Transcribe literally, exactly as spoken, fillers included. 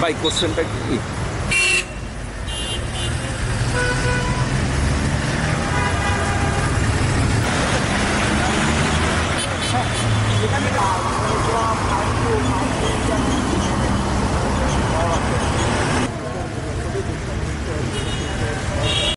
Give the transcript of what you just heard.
Vai, corro sempre qui.